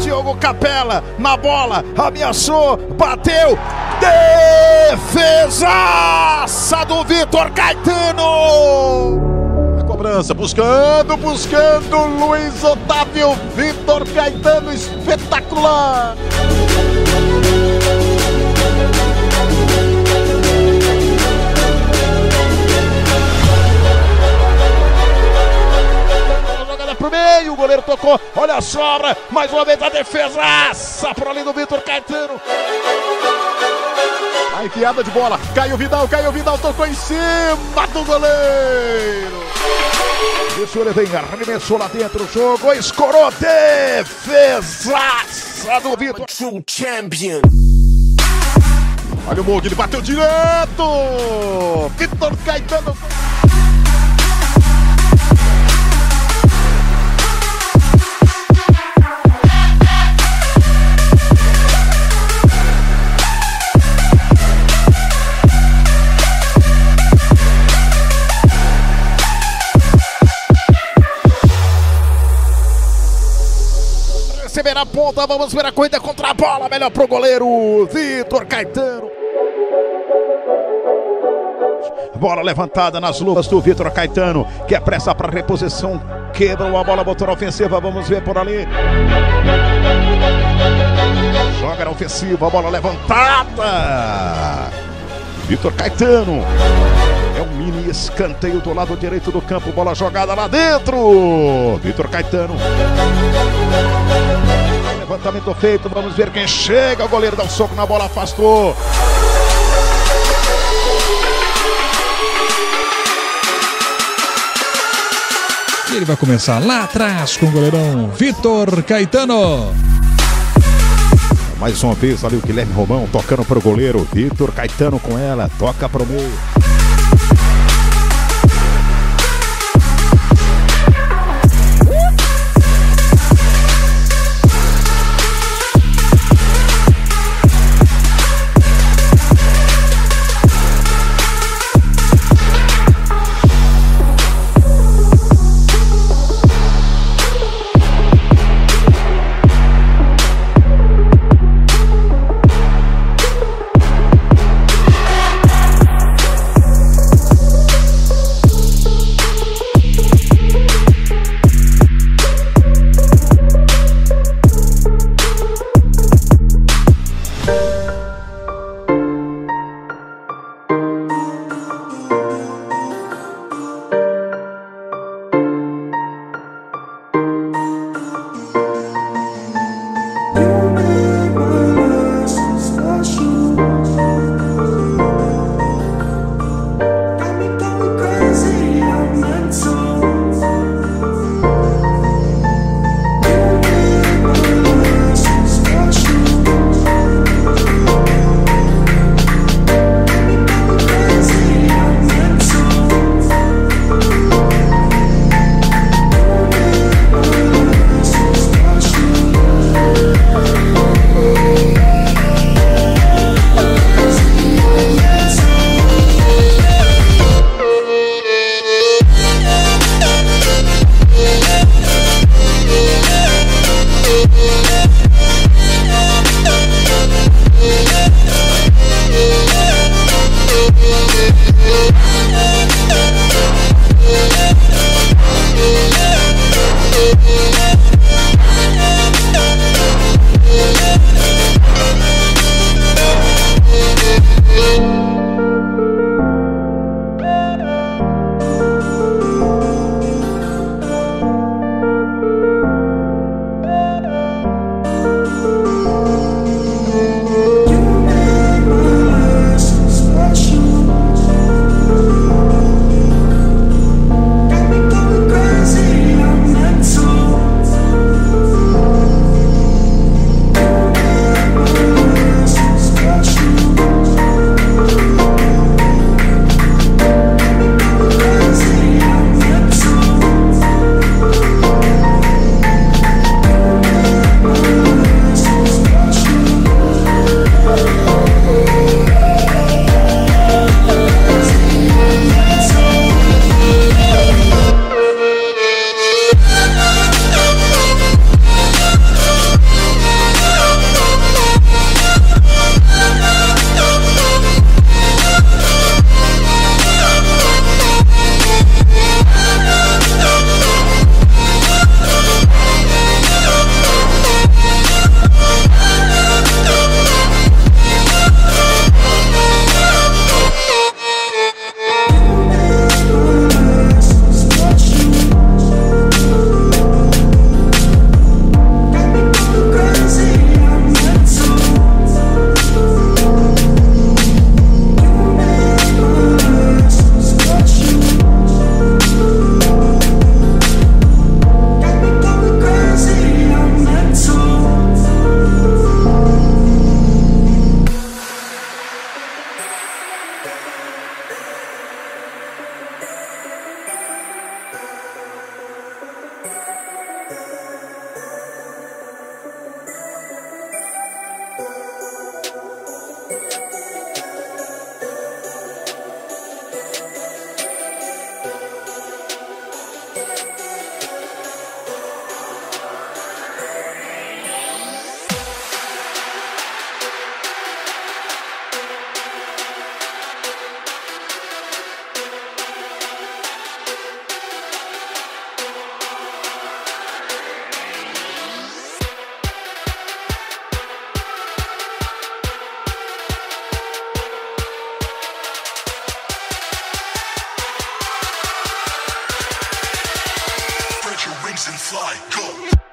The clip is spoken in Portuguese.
Diogo Capela na bola, ameaçou, bateu. Defesaça do Vitor Caetano! A cobrança, buscando Luiz Otávio, Vitor Caetano, espetacular! Meio, o goleiro tocou, olha a sobra, mais uma vez a defesaça por ali do Vitor Caetano. A enfiada de bola, caiu Vidal, tocou em cima do goleiro. Isso ele vem, arremessou lá dentro, jogou, escorou, defesaça do Vitor. Olha o Mogi, ele bateu direto, Vitor Caetano. Receber a ponta, vamos ver a corrida contra a bola, melhor pro goleiro Vitor Caetano. Bola levantada nas luvas do Vitor Caetano, que apressa para reposição, quebrou a bola, botou na ofensiva, vamos ver por ali. Joga na ofensiva, bola levantada. Vitor Caetano. É um mini escanteio do lado direito do campo, bola jogada lá dentro. Vitor Caetano. Levantamento feito, vamos ver quem chega. O goleiro dá um soco na bola, afastou. E ele vai começar lá atrás com o goleirão Vitor Caetano. Mais uma vez ali o Guilherme Romão tocando para o goleiro. Vitor Caetano com ela, toca para o meio. fly, go!